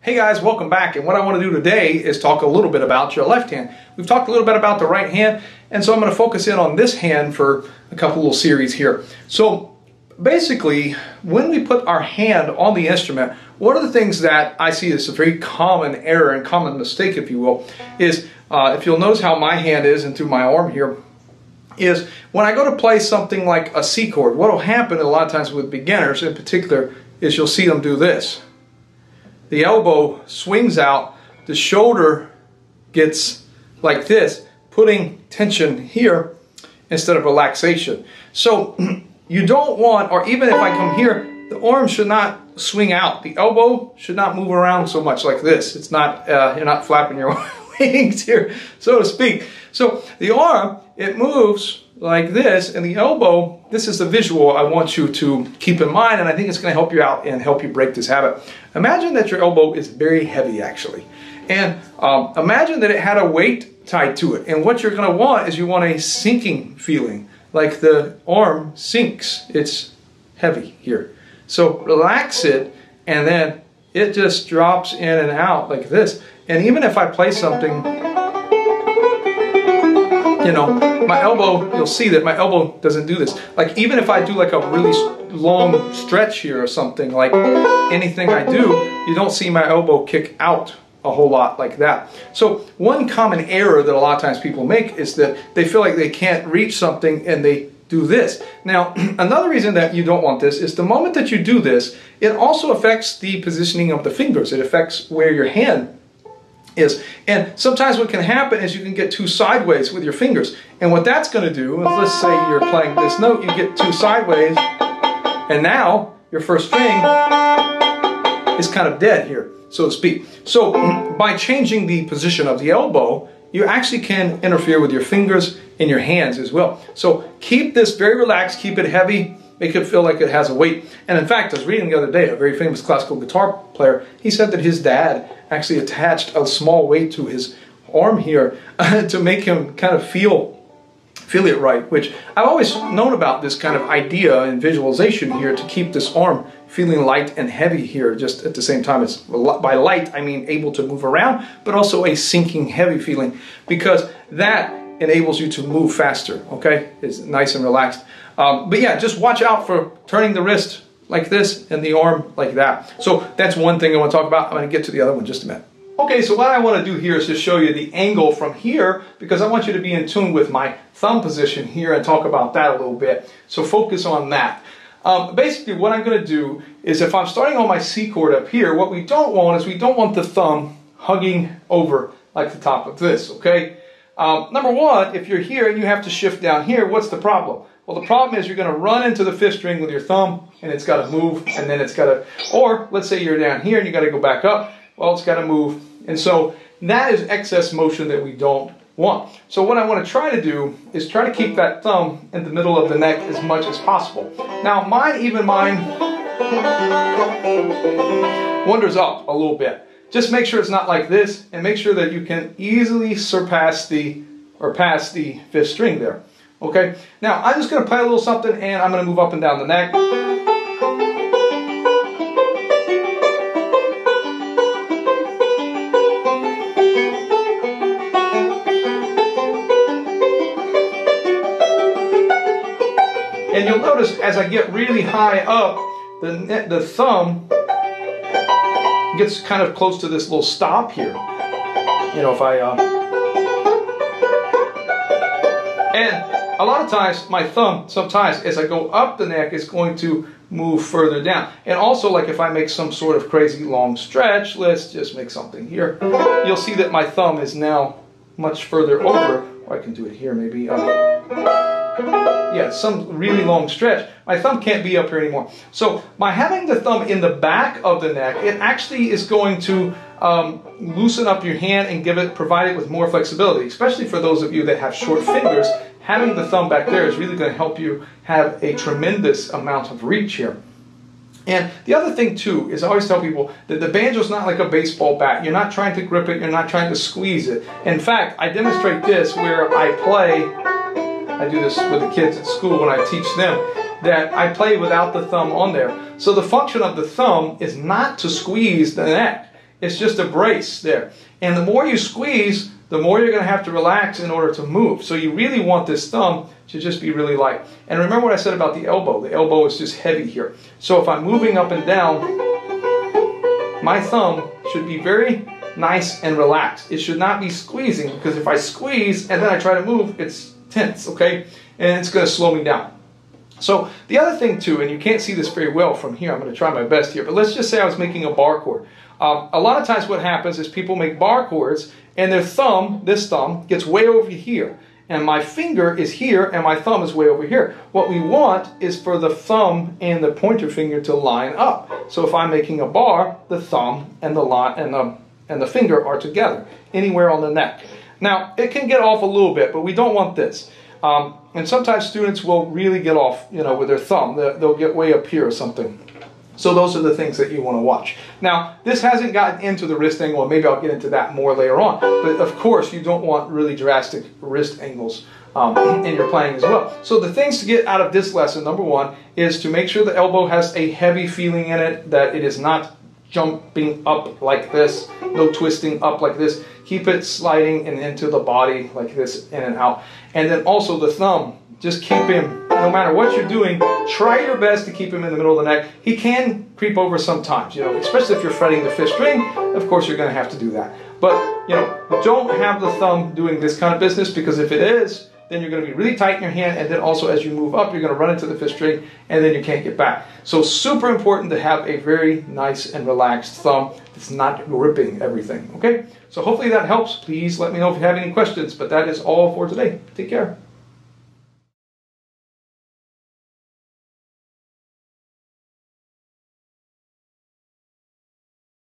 Hey guys, welcome back, and what I want to do today is talk a little bit about your left hand. We've talked a little bit about the right hand, and so I'm going to focus in on this hand for a couple little series here. So basically, when we put our hand on the instrument, one of the things that I see is a very common error and common mistake, if you will, is if you'll notice how my hand is and through my arm here, is when I go to play something like a C chord, what will happen a lot of times with beginners in particular is you'll see them do this. The elbow swings out, the shoulder gets like this, putting tension here instead of relaxation. So you don't want, or even if I come here, the arm should not swing out. The elbow should not move around so much like this. It's not, you're not flapping your wings here, so to speak. So the arm, it moves like this, and the elbow, this is the visual I want you to keep in mind, and I think it's going to help you out and help you break this habit. Imagine that your elbow is very heavy, actually, and imagine that it had a weight tied to it, and what you're going to want is you want a sinking feeling, like the arm sinks. It's heavy here. So relax it, and then it just drops in and out like this, and even if I play something, you know, my elbow, you'll see that my elbow doesn't do this. Like even if I do like a really long stretch here or something, like anything I do, you don't see my elbow kick out a whole lot like that. So one common error that a lot of times people make is that they feel like they can't reach something and they do this. Now, another reason that you don't want this is the moment that you do this, it also affects the positioning of the fingers. It affects where your hand is. And sometimes what can happen is you can get too sideways with your fingers. And what that's going to do is, let's say you're playing this note, you get too sideways, and now your first string is kind of dead here, so to speak. So by changing the position of the elbow, you actually can interfere with your fingers and your hands as well. So keep this very relaxed, keep it heavy, make it feel like it has a weight. And in fact, I was reading the other day, a very famous classical guitar player, he said that his dad actually attached a small weight to his arm here to make him kind of feel it right, which I've always known about this kind of idea and visualization here to keep this arm feeling light and heavy here, just at the same time. It's, by light, I mean able to move around, but also a sinking heavy feeling, because that enables you to move faster, okay? It's nice and relaxed. But yeah, just watch out for turning the wrist like this and the arm like that. So that's one thing I want to talk about. I'm going to get to the other one in just a minute. Okay, so what I want to do here is just show you the angle from here, because I want you to be in tune with my thumb position here and talk about that a little bit. So focus on that. Basically, what I'm going to do is if I'm starting on my C chord up here, what we don't want is we don't want the thumb hugging over like the top of this, okay? Number one, if you're here and you have to shift down here, what's the problem? Well, the problem is you're going to run into the fifth string with your thumb, and it's got to move, and then it's got to, or let's say you're down here and you got to go back up, well, it's got to move. And so that is excess motion that we don't want. So what I want to try to do is try to keep that thumb in the middle of the neck as much as possible. Now, even mine wanders up a little bit. Just make sure it's not like this, and make sure that you can easily surpass the, or pass the fifth string there. Okay, now I'm just going to play a little something, and I'm going to move up and down the neck. And you'll notice as I get really high up, the thumb gets kind of close to this little stop here. You know, if I, and a lot of times my thumb, sometimes as I go up the neck, is going to move further down. And also, like if I make some sort of crazy long stretch, let's just make something here. You'll see that my thumb is now much further over, or I can do it here maybe. Yeah, some really long stretch. My thumb can't be up here anymore. So by having the thumb in the back of the neck, it actually is going to loosen up your hand and provide it with more flexibility, especially for those of you that have short fingers. Having the thumb back there is really going to help you have a tremendous amount of reach here. And the other thing too is I always tell people that the banjo's not like a baseball bat. You're not trying to grip it. You're not trying to squeeze it. In fact, I demonstrate this where I play. I do this with the kids at school when I teach them, that I play without the thumb on there. So the function of the thumb is not to squeeze the neck. It's just a brace there. And the more you squeeze, the more you're going to have to relax in order to move. So you really want this thumb to just be really light. And remember what I said about the elbow. The elbow is just heavy here. So if I'm moving up and down, my thumb should be very nice and relaxed. It should not be squeezing, because if I squeeze and then I try to move, it's tense, okay? And it's going to slow me down. So the other thing too, and you can't see this very well from here, I'm going to try my best here, but let's just say I was making a bar chord. A lot of times what happens is people make bar chords and their thumb, this thumb, gets way over here. And my finger is here and my thumb is way over here. What we want is for the thumb and the pointer finger to line up. So if I'm making a bar, the thumb and the finger are together, anywhere on the neck. Now, it can get off a little bit, but we don't want this. And sometimes students will really get off, you know, with their thumb. They'll get way up here or something. So those are the things that you want to watch. Now, this hasn't gotten into the wrist angle, and maybe I'll get into that more later on. But of course, you don't want really drastic wrist angles in your playing as well. So the things to get out of this lesson, number one, is to make sure the elbow has a heavy feeling in it, that it is not jumping up like this, no twisting up like this. Keep it sliding and into the body like this, in and out. And then also the thumb, just keep him, no matter what you're doing, try your best to keep him in the middle of the neck. He can creep over sometimes, you know, especially if you're fretting the fifth string. Of course, you're going to have to do that. But, you know, don't have the thumb doing this kind of business, because if it is, then you're going to be really tight in your hand, and then also as you move up, you're going to run into the fifth string, and then you can't get back. So super important to have a very nice and relaxed thumb that's not gripping everything, okay? So hopefully that helps. Please let me know if you have any questions, but that is all for today. Take care.